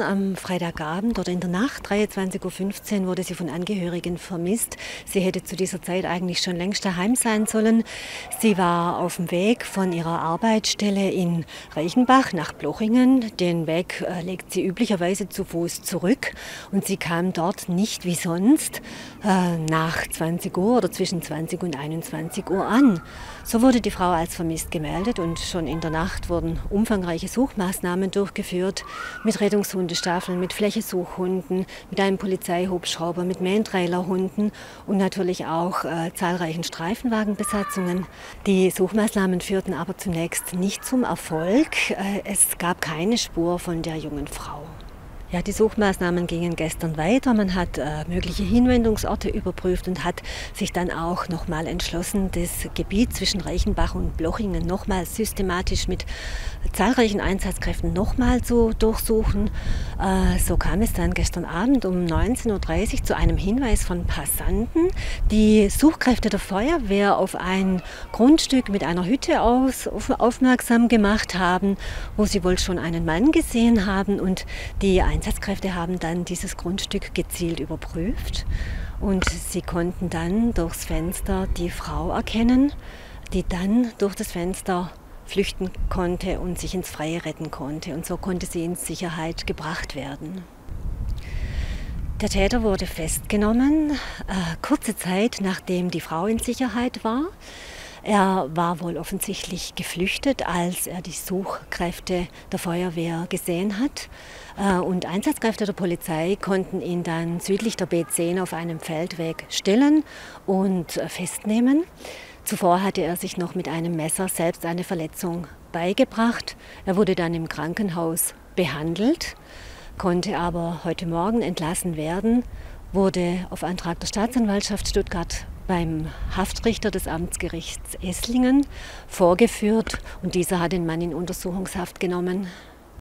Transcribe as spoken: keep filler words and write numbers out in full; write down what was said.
am Freitagabend oder in der Nacht, dreiundzwanzig Uhr fünfzehn, wurde sie von Angehörigen vermisst. Sie hätte zu dieser Zeit eigentlich schon längst daheim sein sollen. Sie war auf dem Weg von ihrer Arbeitsstelle in Reichenbach nach Plochingen. Den Weg äh, legt sie üblicherweise zu Fuß zurück und sie kam dort nicht wie sonst äh, nach zwanzig Uhr oder zwischen zwanzig und einundzwanzig Uhr an. So wurde die Frau als vermisst gemeldet und schon in der Nacht wurden umfangreiche Suchmaßnahmen durchgeführt mit Rettungshundestafeln, mit Flächensuchhunden, mit einem Polizeihubschrauber, mit Mähntrailerhunden und natürlich auch äh, zahlreichen Streifenwagenbesatzungen. Die Suchmaßnahmen führten aber zunächst nicht zum Erfolg. Äh, es gab keine Spur von der jungen Frau. Ja, die Suchmaßnahmen gingen gestern weiter. Man hat äh, mögliche Hinwendungsorte überprüft und hat sich dann auch nochmal entschlossen, das Gebiet zwischen Reichenbach und Plochingen nochmal systematisch mit zahlreichen Einsatzkräften nochmal zu durchsuchen. Äh, so kam es dann gestern Abend um neunzehn Uhr dreißig zu einem Hinweis von Passanten, die Suchkräfte der Feuerwehr auf ein Grundstück mit einer Hütte aus, auf, aufmerksam gemacht haben, wo sie wohl schon einen Mann gesehen haben, und die ein Die Einsatzkräfte haben dann dieses Grundstück gezielt überprüft und sie konnten dann durchs Fenster die Frau erkennen, die dann durch das Fenster flüchten konnte und sich ins Freie retten konnte. Und so konnte sie in Sicherheit gebracht werden. Der Täter wurde festgenommen, äh, kurze Zeit nachdem die Frau in Sicherheit war. Er war wohl offensichtlich geflüchtet, als er die Suchkräfte der Feuerwehr gesehen hat. Und Einsatzkräfte der Polizei konnten ihn dann südlich der B zehn auf einem Feldweg stellen und festnehmen. Zuvor hatte er sich noch mit einem Messer selbst eine Verletzung beigebracht. Er wurde dann im Krankenhaus behandelt, konnte aber heute Morgen entlassen werden, wurde auf Antrag der Staatsanwaltschaft Stuttgart beim Haftrichter des Amtsgerichts Esslingen vorgeführt und dieser hat den Mann in Untersuchungshaft genommen.